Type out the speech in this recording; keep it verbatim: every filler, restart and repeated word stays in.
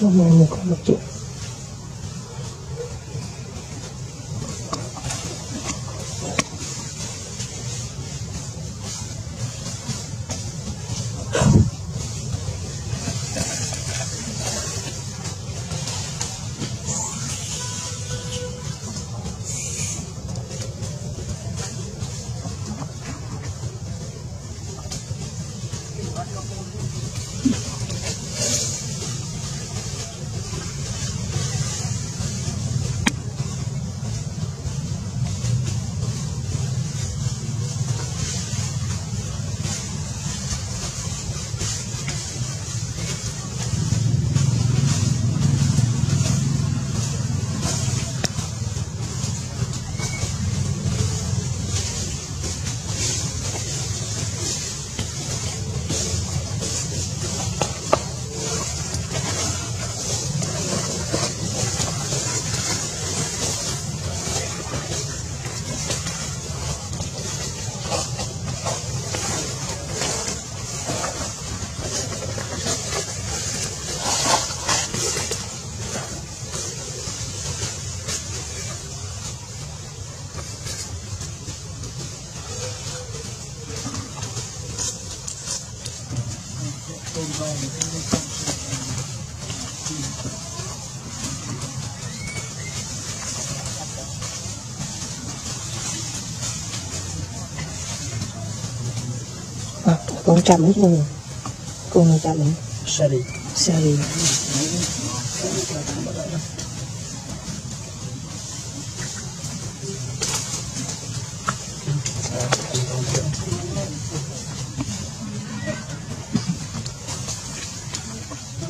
Cho mày một con một triệu. Con trăm hết luôn, con này trăm nữa, xe đi, xe đi.